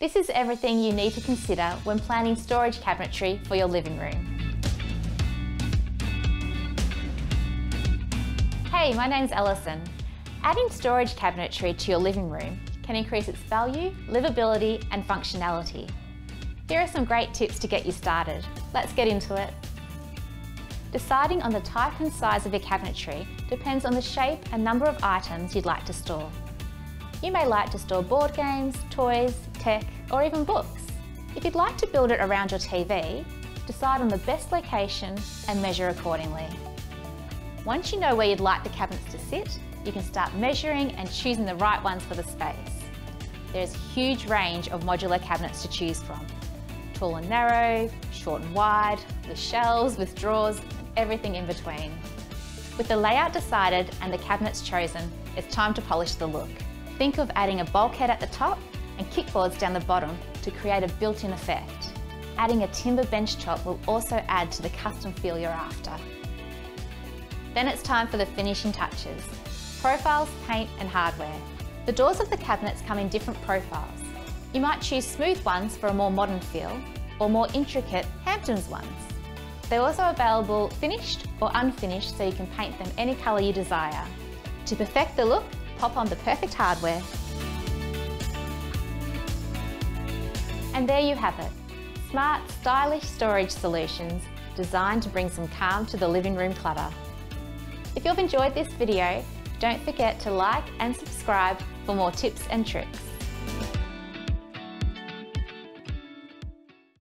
This is everything you need to consider when planning storage cabinetry for your living room. Hey, my name's Alison. Adding storage cabinetry to your living room can increase its value, livability and functionality. Here are some great tips to get you started. Let's get into it. Deciding on the type and size of your cabinetry depends on the shape and number of items you'd like to store. You may like to store board games, toys, tech or even books. If you'd like to build it around your TV, decide on the best location and measure accordingly. Once you know where you'd like the cabinets to sit, you can start measuring and choosing the right ones for the space. There's a huge range of modular cabinets to choose from. Tall and narrow, short and wide, with shelves, with drawers, and everything in between. With the layout decided and the cabinets chosen, it's time to polish the look. Think of adding a bulkhead at the top and kickboards down the bottom to create a built-in effect. Adding a timber bench top will also add to the custom feel you're after. Then it's time for the finishing touches. Profiles, paint and hardware. The doors of the cabinets come in different profiles. You might choose smooth ones for a more modern feel, or more intricate Hamptons ones. They're also available finished or unfinished, so you can paint them any colour you desire. To perfect the look, pop on the perfect hardware. And there you have it. Smart, stylish storage solutions designed to bring some calm to the living room clutter. If you've enjoyed this video, don't forget to like and subscribe for more tips and tricks.